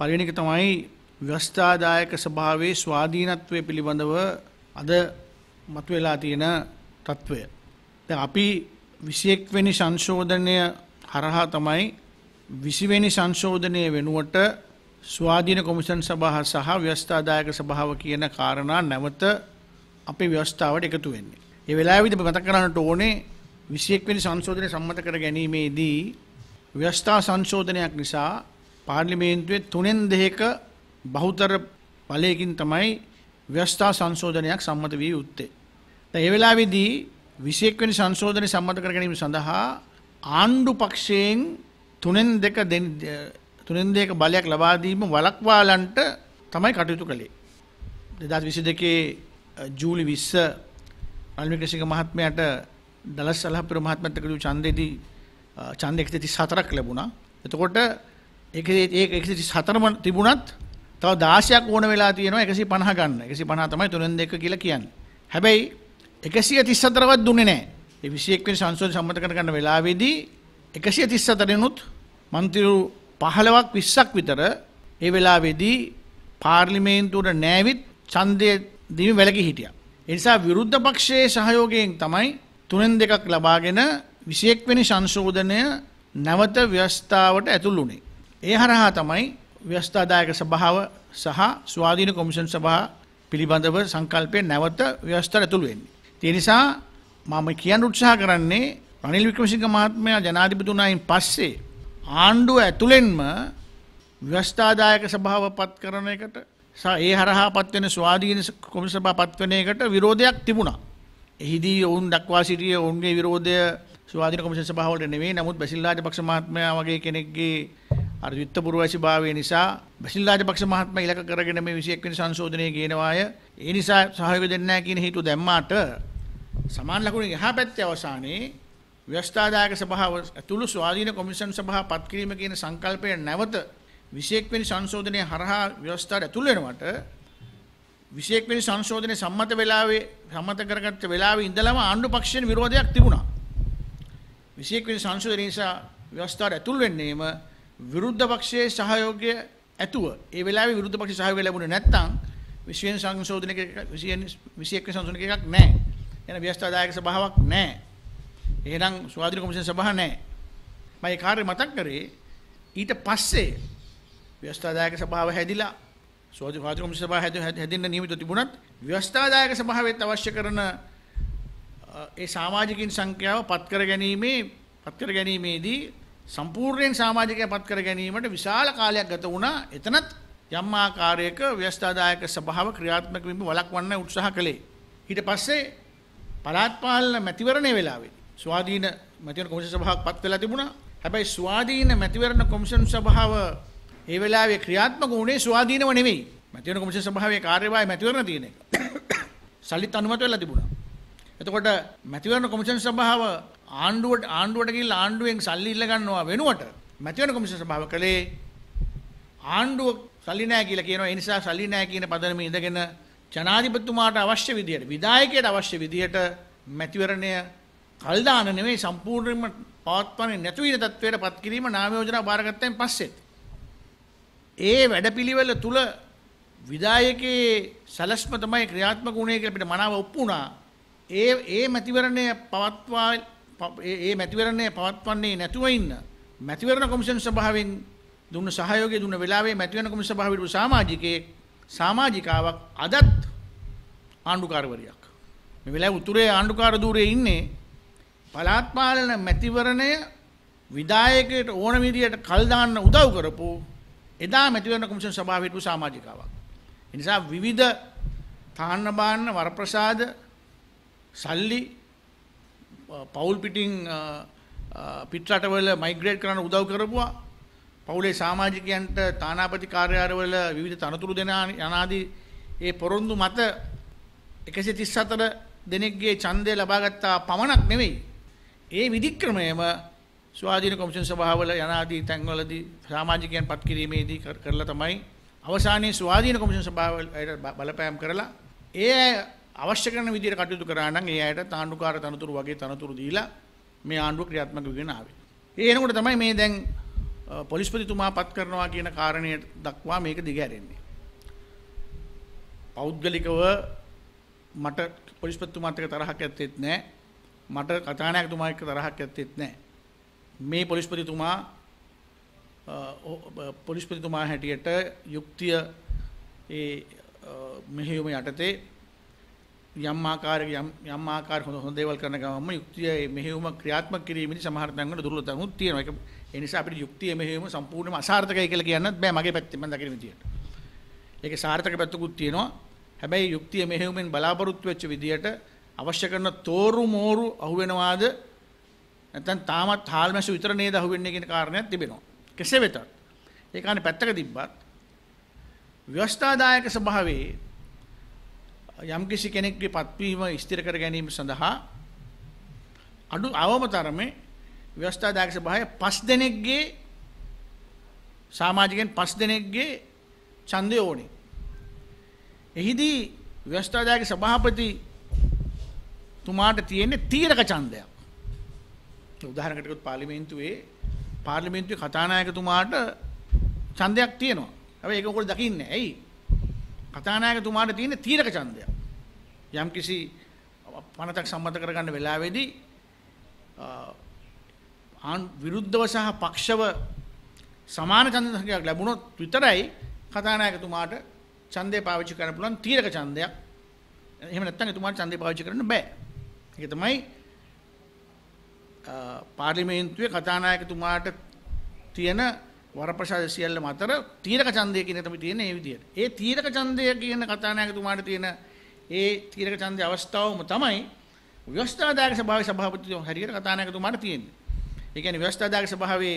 පළවෙනි එක තමයි ව්‍යවස්ථාදායක ස්වභාවයේ ස්වාධීනත්වය පිළිබඳව අද මතුවලා තියෙන තත්වය. දැන් අපි 21 වෙනි සංශෝධනය හරහා තමයි 20 වෙනි සංශෝධනය වෙනුවට ස්වාධීන කොමිෂන් සභාව සහ ව්‍යවස්ථාදායක සභාව කියන කාරණා නැවත අපේ ව්‍යවස්ථාවට එකතු වෙන්නේ. ඒ වෙලාවේදී අපි මතක් කරගන්නට ඕනේ 21 වෙනි සංශෝධනය සම්මත කර ගැනීමේදී ව්‍යවස්ථා සංශෝධනයක් නිසා පාර්ලිමේන්තුවේ 3/2 බහුතර ඵලයකින් තමයි ව්‍යවස්ථා සංශෝධනයක් සම්මත වී යුත්තේ. දැන් ඒ වෙලාවේදී 21 වෙනි සංශෝධනය සම්මත කර ගැනීම සඳහා ආණ්ඩු පක්ෂයෙන් 3/2 බලයක් ලබා දීම වලක්වාලන්ට තමයි කටයුතු කළේ. 2022 ජූලි 20 රන්වික්‍රමසිංහ මහත්මයාට දලස් සලහපුර මහත්මයාට කළ ඡන්දයේදී ඡන්ද 134ක් ලැබුණා. එතකොට ඒක 134ම තිබුණත් තව 16ක් ඕන වෙලා තියෙනවා 150 ගන්න. 150 තමයි 3/2 කියලා කියන්නේ. හැබැයි 134වත් දුන්නේ නැහැ. මේ 21 වෙනි සංශෝධන සම්මත කර ගන්න වෙලාවේදී 134 වෙනුත් මන්ත්‍රීවරු 15ක් 20ක් විතර ඒ වෙලාවේදී පාර්ලිමේන්තුවට නැවිත් ඡන්දය දීම වැළකී හිටියා. ඒ නිසා විරුද්ධ පක්ෂයේ සහයෝගයෙන් තමයි 3/2ක් ලබාගෙන 21 වෙනි සංශෝධනය නැවත ව්‍යවස්ථාවට ඇතුළු වුණේ. ඒ හරහා තමයි ව්‍යවස්ථාදායක සභාව සහ ස්වාධීන කොමිෂන් සභාව පිළිබඳව සංකල්පය නැවත ව්‍යවස්ථාවට ඇතුළු වෙන්නේ. ඒ නිසා මම කියන්න උත්සාහ කරන්නේ රනිල් වික්‍රමසිංහ මහත්මයා ජනාධිපතිතුමායින් පස්සේ ආණ්ඩුව ඇතුළෙන්ම ව්‍යවස්ථාදායක සභාව පත් කරන එකට සහ ඒ හරහා පත් වෙන ස්වාධීන කොමිෂන් සභාව පත් වෙන එකට විරෝධයක් තිබුණා. එහිදී ඔවුන් දක්වා සිටියේ ඔවුන්ගේ විරෝධය ස්වාධීන කොමිෂන් සභාව වලට නෙවෙයි, නමුත් බැසිල් රාජපක්ෂ මහත්මයා වගේ කෙනෙක්ගේ අර විත්පුරවැසි භාවය නිසා බැසිල් රාජපක්ෂ මහත්මයා ඉලක්ක කරගෙන මේ 21 වෙනි සංශෝධනය ගෙනවාය. ඒ නිසා සහයෝගය දෙන්නේ නැහැ කියන හේතුව දැම්මාට සමාන ලකුණේ එහා පැත්තේ අවසානයේ ව්‍යවස්ථාදායක සභාව ඇතුළු ස්වාධීන කොමිෂන් සභාව පත් කිරීම කියන සංකල්පය නැවත 21 වෙනි සංශෝධනයේ හරහා ව්‍යවස්ථාවට ඇතුළු වෙනවට 21 වෙනි සංශෝධනයේ සම්මත කරගත්ත වෙලාවේ ඉඳලම ආණ්ඩු පක්ෂයෙන් විරෝධයක් තිබුණා. 21 වෙනි සංශෝධනය නිසා ව්‍යවස්ථාවට ඇතුළු වෙන්නේම විරුද්ධ පක්ෂයේ සහයෝගය ඇතුව. ඒ වෙලාවේ විරුද්ධ පක්ෂ සහයෝගය ලැබුණේ නැත්නම් 20 වෙනි සංශෝධනයක 21 වෙනි සංශෝධනයක එකක් නැහැ. එන ව්‍යවස්ථාදායක සභාවක් නැහැ. එහෙනම් ස්වාධීන කොමිෂන් සභාව නැහැ. මම ඒ කාර්ය මතක් කරේ ඊට පස්සේ ව්‍යවස්ථාදායක සභාව හැදිලා ස්වාධීන කොමිෂන් සභාව හැදෙන්න නියමිත තිබුණත් ව්‍යවස්ථාදායක සභාවෙත් අවශ්‍ය කරන ඒ සමාජිකින් සංඛ්‍යාව පත් කර ගැනීමේදී සම්පූර්ණයෙන් සමාජිකය පත් කර ගැනීමට විශාල කාලයක් ගත වුණා. එතනත් යම් ආකාරයක ව්‍යවස්ථාදායක සභාව ක්‍රියාත්මක වීම වළක්වන්න උත්සාහ කළේ. ඊට පස්සේ පළාත් පාලන මැතිවරණයේ වෙලාවේදී ස්වාධීන මැතිවරණ කොමිෂන් සභාවක් පත් වෙලා තිබුණා. හැබැයි ස්වාධීන මැතිවරණ කොමිෂන් සභාව ඒ වෙලාවේ ක්‍රියාත්මක වුණේ ස්වාධීනව නෙවෙයි. මැතිවරණ කොමිෂන් සභාවේ කාර්යභාරය මැතිවරණ තියෙන එක. සල්ලිත් අනුමත වෙලා තිබුණා. එතකොට මැතිවරණ කොමිෂන් සභාව ආණ්ඩුවට ගිහිල්ලා ආණ්ඩුවෙන් සල්ලි ඉල්ල ගන්නවා වෙනුවට මැතිවරණ කොමිෂන් සභාව කලේ ආණ්ඩුව සල්ලි නැහැ කියලා කියනවා. ඒ නිසා සල්ලි නැහැ කියන පදනම ඉඳගෙන ජනාධිපතිතුමාට අවශ්‍ය විදියට විධායකයට අවශ්‍ය විදියට මැතිවරණය කල් දාන නෙමෙයි සම්පූර්ණයෙන්ම පවත්වන්නේ නැති වෙන තත්ත්වයට පත් කිරීම නාම යෝජනා බාරගත්තයින් පස්සෙත් ඒ වැඩපිළිවෙල තුල විධායකයේ සැලැස්ම තමයි ක්‍රියාත්මක වුණේ කියලා අපිට මනාව ඔප්පු වුණා. ඒ මැතිවරණය පවත්වන්නේ නැතුව ඉන්න මැතිවරණ කොමිෂන් සභාවෙන් දුන්න සහයෝගය දුන්න වෙලාවේ මැතිවරණ කොමිෂන් සභාව විරු සමාජිකාවක් අදත් ආණ්ඩුකාරවරියක්. මේ වෙලාවේ උතුරේ ආණ්ඩුකාර ධූරයේ ඉන්නේ පළාත් පාලන මැතිවරණය විධායකයට ඕන විදියට කල් දාන්න උදව් කරපු එදා මැතිවරණ කොමිෂන් සභාව විරු සමාජිකාවක්. ඒ නිසා විවිධ තාන්න බාන්න වරප්‍රසාද සල්ලි පවුල් පිටින් පිටරටවල මයිග්‍රේට් කරන්න උදව් කරපුවා. පවුලේ සමාජිකයන්ට තානාපති කාර්යාලවල විවිධ තනතුරු දෙන අනාදී ඒ පොරොන්දු මත 134 දෙනෙක්ගේ ඡන්දය ලබාගත් පමණක් නෙවෙයි ඒ විධික්‍රමයම ස්වාධීන කොමිෂන් සභාවල යනාදී තැන්වලදී සමාජිකයන් පත් කිරීමේදී කරලා තමයි අවසානයේ ස්වාධීන කොමිෂන් සභාවට බලපෑම් කරලා ඒ අවශ්‍ය කරන විදිහට කටයුතු කරා නම් ඒ අයට ආණ්ඩුකාර තනතුරු වගේ තනතුරු දීලා මේ ආණ්ඩුව ක්‍රියාත්මක වෙගෙන ආවේ. ඒ එනකොට තමයි මේ දැන් පොලිස්පතිතුමා පත් කරනවා කියන කාරණය දක්වා මේක දිගහැරෙන්නේ. පෞද්ගලිකව මට පොලිස්පතිතුමාත් එක්ක තරහක් ඇත්තෙත් නැහැ. මට කතානායකතුමා එක්ක තරහක් ඇත්තෙත් නැහැ. මේ පොලිස්පතිතුමා හැටියට යුක්තිය මෙහෙයුම යටතේ යම් ආකාර හොඳ දේවල් කරන ගමන්ම යුක්තිය මෙහෙයුම ක්‍රියාත්මක කිරීමේදී සමහර තැන්වල දුර්වලතාවුත් තියෙනවා. ඒක ඒ නිසා අපිට යුක්තිය මෙහෙයුම සම්පූර්ණයෙන්ම අසාර්ථකයි කියලා කියන්නත් බෑ මගේ පැත්තෙන් මම දකින විදියට. ඒකේ සාර්ථක පැත්තකුත් තියෙනවා. හැබැයි යුක්තිය මෙහෙයුමෙන් බලාපොරොත්තු වෙච්ච විදියට අවශ්‍ය කරන තෝරු මෝරු අහුවෙනවාද නැත්නම් තාමත් හාල්මැසු විතර නේද අහුවෙන්නේ කියන කාරණයක් තිබෙනවා. කෙසේ වෙතත් ඒ කාණේ පැත්තක තිබ්බත් ව්‍යවස්ථාදායක ස්වභාවයේ යම්කිසි කෙනෙක්ගේ පත්වීම ස්ථිර කර ගැනීම සඳහා අඩු අවමතරමේ ව්‍යවස්ථාදායක ස්වභාවය 5 දෙනෙක්ගේ සමාජිකයන් 5 දෙනෙක්ගේ ඡන්දය ඕනේ. එහිදී ව්‍යවස්ථාදායක සභාපති තුමාට තියෙන්නේ තීරක ඡන්දයක්. උදාහරණයකට ගත්තොත් පාර්ලිමේන්තුවේ කතානායකතුමාට ඡන්දයක් තියෙනවා. හැබැයි ඒක උගල දකින්නේ. ඇයි? කතානායකතුමාට තියෙන තීරක ඡන්දය. යම්කිසි පනතක් සම්මත කරගන්න වෙලාවේදී විරුද්ධව සහ පක්ෂව සමාන ඡන්ද සංඛ්‍යාවක් ලැබුණොත් විතරයි කතානායකතුමාට ඡන්දය පාවිච්චි කරන්න පුළුවන් තීරක ඡන්දයක්. එහෙම නැත්නම් එතුමාට ඡන්දය පාවිච්චි කරන්න බෑ. ඒක තමයි පාර්ලිමේන්තුවේ කතානායකතුමාට තියෙන වරප්‍රසාද සියල්ල අතර තීරක ඡන්දය කියන එක තමයි තියෙන්නේ මේ විදියට. ඒ තීරක ඡන්දය කියන කතානායකතුමාට තියෙන ඒ තීරක ඡන්දයේ අවස්ථාවම තමයි ව්‍යවස්ථාදායක සභාවේ සභාපතිතුමා හරියට කතානායකතුමාට තියෙන්නේ. ඒ කියන්නේ ව්‍යවස්ථාදායක සභාවේ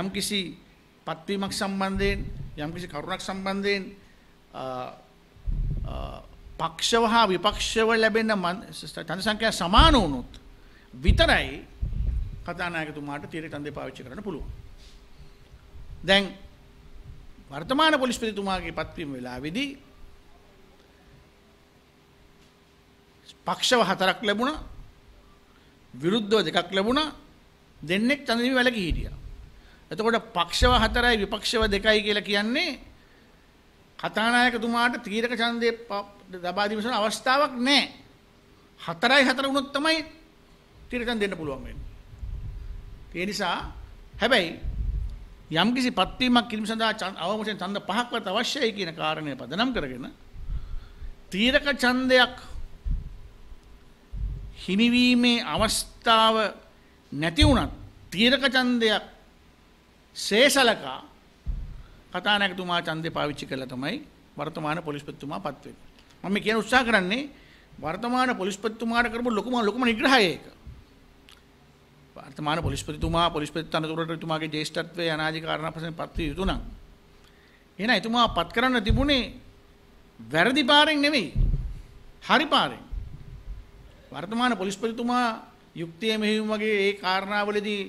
යම්කිසි පත්වීමක් සම්බන්ධයෙන් යම්කිසි කරුණක් සම්බන්ධයෙන් පක්ෂව හා විපක්ෂව ලැබෙන ඡන්ද සංඛ්‍යාව සමාන වුණොත් විතරයි කතානායකතුමාට තීරක ඡන්දය පාවිච්චි කරන්න පුළුවන්. දැන් වර්තමාන පොලිස්පතිතුමාගේ පත්වීම වෙලාවේදී පක්ෂව 4ක් ලැබුණා, විරුද්ධව 2ක් ලැබුණා, දෙන්නෙක් ඡන්දෙම වැළකී හිටියා. එතකොට පක්ෂව 4යි විපක්ෂව 2යි කියලා කියන්නේ කතානායකතුමාට තීරක ඡන්දේ ලබා දීමේ අවස්ථාවක් නැහැ. 4යි 4 වුණොත් තමයි තීරක ඡන්ද දෙන්න පුළුවන් වෙන්නේ. ඒ නිසා හැබැයි යම්කිසි පත්වීමක් කිරීම සඳහා අවමයෙන් ඡන්ද 5ක්වත් අවශ්‍යයි කියන කාරණය පදනම් කරගෙන තීරක ඡන්දයක් හිමිවීමේ අවස්ථාව නැති වුණත් තීරක ඡන්දයක් ශේෂලකා කතානායකතුමා ඡන්දේ පාවිච්චි කළා තමයි වර්තමාන පොලිස්පතිතුමා පත් වෙන්නේ. මම කියන උත්සාහ කරන්නේ වර්තමාන පොලිස්පතිතුමාට කරපු ලොකුම නිග්‍රහය ඒක. වර්තමාන පොලිස්පතිතුමා පොලිස්පති තනතුරට එතුමාගේ ජේෂ්ඨත්වයේ අනාදි කාරණා වශයෙන් පත් වී යුතුය නම් එහෙනම් එතුමා පත් කරන්න තිබුණේ වැරදි පාරෙන් නෙමෙයි, හරි පාරෙන්. වර්තමාන පොලිස්පතිතුමා යුක්තිය මෙහෙයුම් වගේ ඒ කාරණාවලදී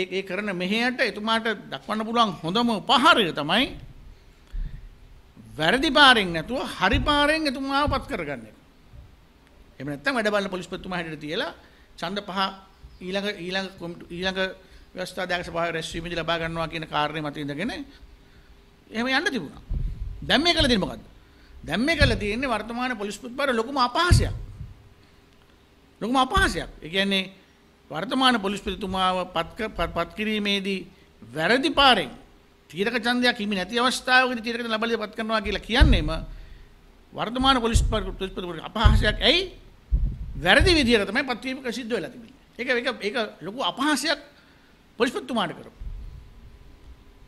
ඒ කරන මෙහෙයට එතුමාට දක්වන්න පුළුවන් හොඳම උපහාරය තමයි වැරදි පාරෙන් නැතුව හරි පාරෙන් එතුමාව පත් කරගන්න එක. එහෙම නැත්නම් වැඩ බලන පොලිස්පතිතුමා හැටියට තියලා ඡන්ද 5 ඊළඟ ව්‍යවස්ථාදායක සභාවේ රැස්වීමදී ලබා ගන්නවා කියන කාරණේ මත ඉඳගෙන එහෙම යන්න තිබුණා. දැන් මේ කළ දෙන්නේ මොකද්ද? දැන් මේ කළ තියෙන්නේ වර්තමාන පොලිස්පතිතුමාට ලොකුම අපහාසයක්. ලොකුම අපහාසයක්. ඒ කියන්නේ වර්තමාන පොලිස්පතිතුමාව පත් කිරීමේදී වැරදි පාරෙන් තීරක ඡන්දයක් හිමි නැති අවස්ථාවකදී තීරක ඡන්ද ලබා දීපත් කරනවා කියලා කියන්නේම වර්තමාන පොලිස්පතිතුමාට අපහාසයක්. ඇයි? වැරදි විදියට තමයි පත්වීම සිද්ධ වෙලා තිබෙන්නේ. ඒක ලොකු අපහාසයක් පොලිස්පතිතුමාට කරපු.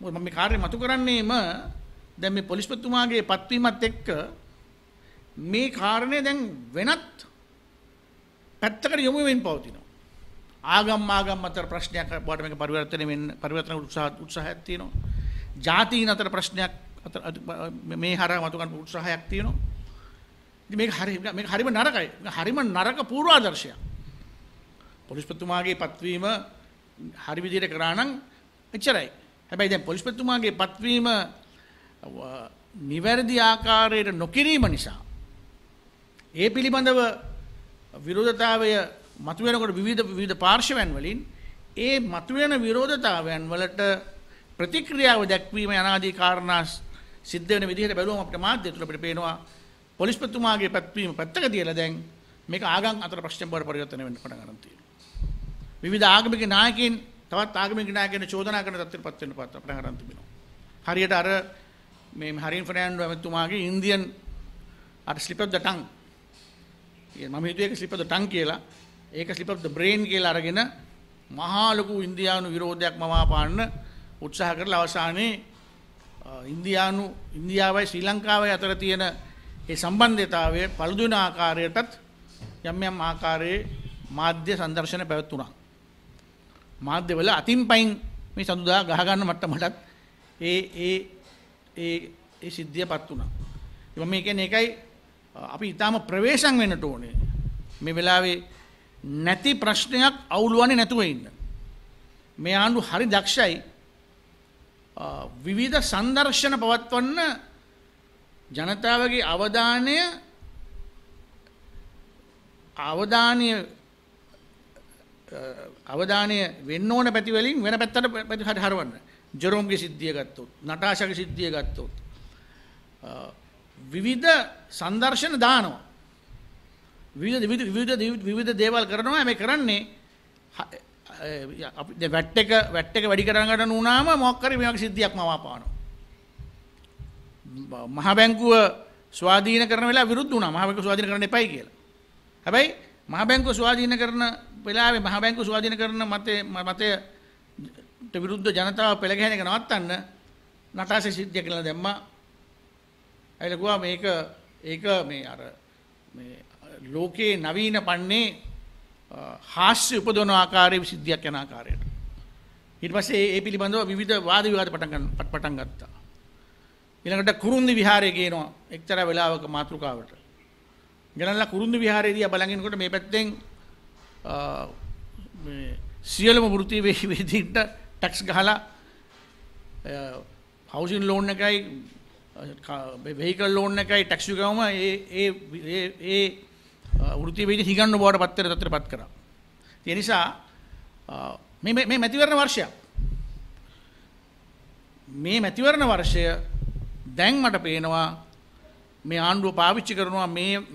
මොකද මම මේ කාර්යය මතු කරන්නේම දැන් මේ පොලිස්පතිතුමාගේ පත්වීමත් එක්ක මේ කාරණේ දැන් වෙනත් පැත්තකට යොමු වෙමින් පවතිනවා. ආගම් අතර ප්‍රශ්නයක් වඩ මේක පරිවර්තන උත්සාහයක් තියෙනවා. ජාතීන් අතර ප්‍රශ්නයක් මේ හරහා මතු කරන්න උත්සාහයක් තියෙනවා. ඉතින් මේක හරිම නරකයි. හරිම නරක පූර්වාදර්ශයක්. පොලිස්පතිතුමාගේ පත්වීම හරි විදිහට කරා නම් එච්චරයි. හැබැයි දැන් පොලිස්පතිතුමාගේ පත්වීම නිවැරදි ආකාරයට නොකිරීම නිසා ඒ පිළිබඳව විරෝධතාවය මතුවෙනකොට විවිධ පාර්ශවයන් වලින් ඒ මතුවෙන විරෝධතාවයන් වලට ප්‍රතික්‍රියාව දක්වීම යනාදී කාරණා සිද්ධ වෙන විදිහට බැලුවම අපිට මාධ්‍ය තුල අපිට පේනවා පොලිස්පතිතුමාගේ පැත්වීම පැත්තක තියලා දැන් මේක ආගම් අතර ප්‍රශ්න බවට පරිවර්තනය වෙන්න පටන් ගන්න තියෙනවා. විවිධ ආගමික නායකයන් තවත් ආගමික නායකයන් චෝදනා කරන තත්ත්වයටපත් වෙන්න පටන් ගන්න තිබෙනවා. හරියට අර මේ හරින් ෆර්නෑන්ඩෝ එතුමාගේ ඉන්දියන් අර ස්ලිප් ඔෆ් ද ටං මම හිතුවේ ඒක ස්ලිප් ඔෆ් ද ටං කියලා ඒක ස්ලිප් ඔෆ් ද බ්‍රේන් කියලා අරගෙන මහා ලොකු ඉන්දියානු විරෝධයක් මවාපාන්න උත්සාහ කරලා අවසානයේ ඉන්දියාවයි ශ්‍රී ලංකාවයි අතර තියෙන ඒ සම්බන්ධතාවය පළුදු වෙන ආකාරයටත් යම් ආකාරයේ මාධ්‍ය සම්දර්ශන පැවැත්ුණා. මාධ්‍යවල අතින් පයින් මේ සඳුදා ගහ ගන්න මට්ටමටත් ඒ සිද්ධියපත් වුණා. මම කියන්නේ ඒකයි අපි ඊටාම ප්‍රවේශම් වෙන්නට ඕනේ. මේ වෙලාවේ නැති ප්‍රශ්නයක් අවුලුවන්නේ නැතුව ඉන්න. මේ ආණ්ඩු හරි දක්ෂයි විවිධ සම්දර්ශන පවත්වන්න ජනතාවගේ අවධානය වෙන්න ඕන පැති වලින් වෙන පැත්තට පැති හරවන්න. ජෙරෝම්ගේ සිද්ධිය ගත්තොත්, නටාෂාගේ සිද්ධිය ගත්තොත් විවිධ සම්දර්ශන දානවා. විවිධ දේවල් කරනවා. මේ කරන්නේ අපි වැට් එක වැඩි කරගන්න උනාම මොකක් හරි මේ වගේ සිද්ධියක්ම වපානවා. මහ බැංකුව ස්වාධීන කරන වෙලාව විරුද්ධ වුණා. මහ බැංකුව ස්වාධීන කරන්න එපයි කියලා. හැබැයි මහ බැංකුව ස්වාධීන කරන වෙලාවේ මහ බැංකුව ස්වාධීන කරන මතයට විරුද්ධ ජනතාව පෙළ ගැහෙන එක නවත්තන්න නටාෂේ සිද්ධිය කියලා දැම්මා. අයලා ගුවා මේක මේ අර මේ ලෝකයේ නවීන පන්නේ හාස්‍ය උපදවන ආකාරයේ සිද්ධියක් යන ආකාරයට. ඊට පස්සේ ඒ පිළිබඳව විවිධ වාද විවාද පටන් ගත්තා. ඊළඟට කුරුන්දි විහාරයේ ගේනවා එක්තරා වෙලාවක මාතෘකාවට. ගණන්ලා කුරුන්දි විහාරයේදී බලංගිනකොට මේ පැත්තෙන් මේ සියලුම වෘත්ති වේදීන්ට ටැක්ස් ගහලා හවුසින් ලෝන් එකයි වෙහිකල් ලෝන් එකයි ටැක්ස් ගාවම ඒ වෘත්ති වේදි හිගන්න බවට පත් කරා. ඒ නිසා මේ මැතිවරණ වර්ෂය දැන් මට පේනවා මේ ආණ්ඩුව පාවිච්චි කරනවා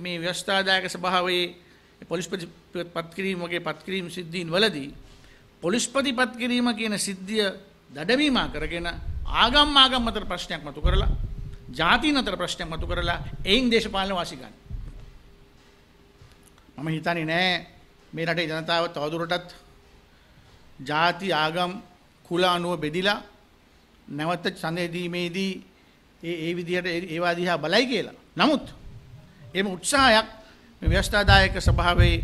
මේ ව්‍යවස්ථාදායක සභාවේ පොලිස්පති පත්කිරීම සිද්ධීන් වලදී පොලිස්පති පත්කිරීම කියන සිද්ධිය දඩමීම කරගෙන ආගම් අතර ප්‍රශ්නයක් මතු කරලා ජාතීන් අතර ප්‍රශ්නයක් මතු කරලා එයින් දේශපාලන වාසි ගන්න. මම හිතන්නේ නෑ මේ රටේ ජනතාව තවදුරටත් ಜಾති ආගම් කුල අනුව බෙදිලා නැවත ඡන්දෙදීමේදී ඒ විදිහට ඒවා දිහා බලයි කියලා. නමුත් එම උත්සාහයක් මේ ව්‍යවස්ථාදායක සභාවේ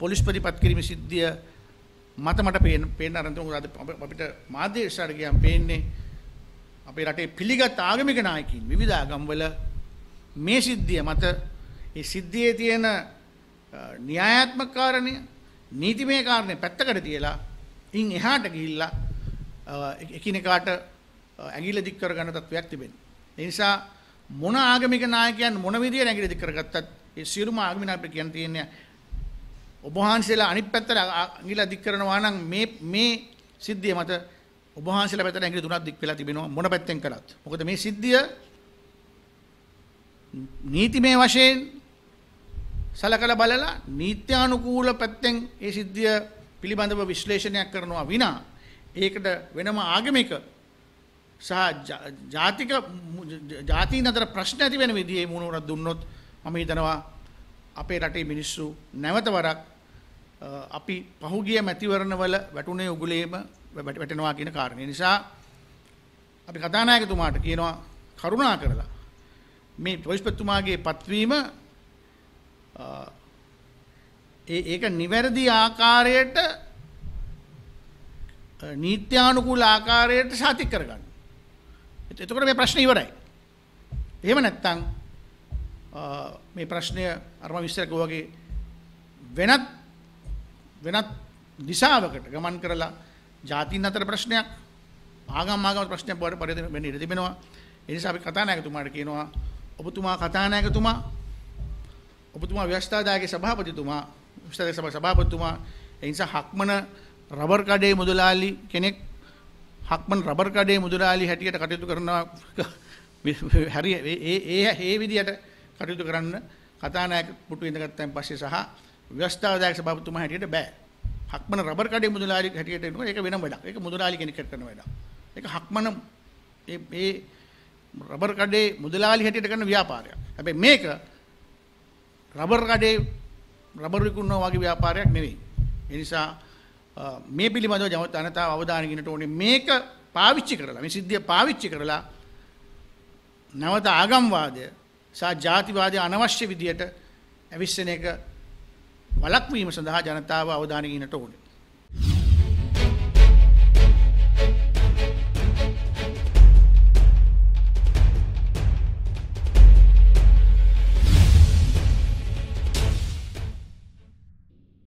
පොලිස්පති පත්කිරීමේ සිද්ධිය මතමට පේන්න ආරම්භ වුණා. අපිට මාධ්‍ය ඉස්සරහට ගියාම පේන්නේ අපේ රටේ පිළිගත් ආගමික නායකයින් විවිධ ආගම්වල මේ සිද්ධිය මත ඒ සිද්ධියේ තියෙන න්‍යායාත්මක කාරණය නීතිමය කාරණේ පැත්තකට තියලා ඉන් එහාට ගිහිල්ලා එකිනෙකාට ඇඟිල්ල දික් කරගන්න තත්වයක් තිබෙනවා. ඒ නිසා මොන ආගමික නායකයන් මොන විදියට ඇඟිල්ල දික් කරගත්තත් ඒ සියලුම ආගමික නායකයන් කියන්න තියෙන්නේ ඔබ වහන්සේලා අනිත් පැත්තට ඇඟිල්ල දික් කරනවා නම් මේ සිද්ධිය මත ඔබ වහන්සේලා පැත්තට ඇඟිලි තුනක් දික් වෙලා තිබෙනවා මොන පැත්තෙන් කරත්. මොකද මේ සිද්ධිය නීතිමය වශයෙන් සලකලා බලලා නීත්‍යානුකූල පැත්තෙන් ඒ සිද්ධිය පිළිබඳව විශ්ලේෂණයක් කරනවා විනා ඒකට වෙනම ආගමික සහ ජාතික අතර ප්‍රශ්න ඇති වෙන විදිහේ මුණුවරක් දුන්නොත් මම හිතනවා අපේ රටේ මිනිස්සු නැවත වරක් අපි පහුගිය මැතිවරණවල වැටුනේ උගුලේම වැටෙනවා කියන කාරණේ නිසා අපි කතානායකතුමාට කියනවා කරුණා කරලා මේ පොලිස්පතිතුමාගේ පත්වීම ඒක නිවැරදි ආකාරයට නීත්‍යානුකූල ආකාරයට සාතික කරගන්න. එතකොට මේ ප්‍රශ්නේ ඉවරයි. එහෙම නැත්නම් මේ ප්‍රශ්නය අරම විශ්ලේෂක වගේ වෙනත් දිශාවකට ගමන් කරලා ජාතින් අතර ප්‍රශ්නයක් ආගම් ප්‍රශ්නයක් වඩ පරිදි වෙන්න ඉඩ තිබෙනවා. ඒ නිසා අපි කතානායකතුමාට කියනවා ඔබතුමා කතානායකතුමා ඔබතුමා ව්‍යවස්ථාදායක සභාපතිතුමා ඒ නිසා හක්මන රබර් කඩේ මුදලාලි කෙනෙක් හක්මන් රබර් කඩේ මුදලාලි හැටියට කටයුතු කරනවා හරි ඒ විදියට කටයුතු කරන්න කතානායක පුටු ඉඳගත්තාන් පස්සේ සහ ව්‍යවස්ථාදායක සභාපතිතුමා හැටියට බෑ. හක්මන් රබර් කඩේ මුදලාලි හැටියට එනවා ඒක වෙනම වැඩක්. ඒක මුදලාලි කෙනෙක් කරන වැඩක්. ඒක හක්මන ඒ රබර් කඩේ මුදලාලි හැටියට කරන ව්‍යාපාරයක්. හැබැයි මේක රබර් කඩේ රබර් විකුණනවා වගේ ව්‍යාපාරයක් නෙවෙයි. ඒ නිසා මේ පිළිබඳව ජනතාව අවධානය ගෙනට ඕනේ. මේක පාවිච්චි කරලා මේ සිද්ධිය පාවිච්චි කරලා නැවත ආගම්වාදය සහ ජාතිවාදය අනවශ්‍ය විදියට අවිස්සන එක වළක්වීම සඳහා ජනතාව අවධානය ගෙනට ඕනේ.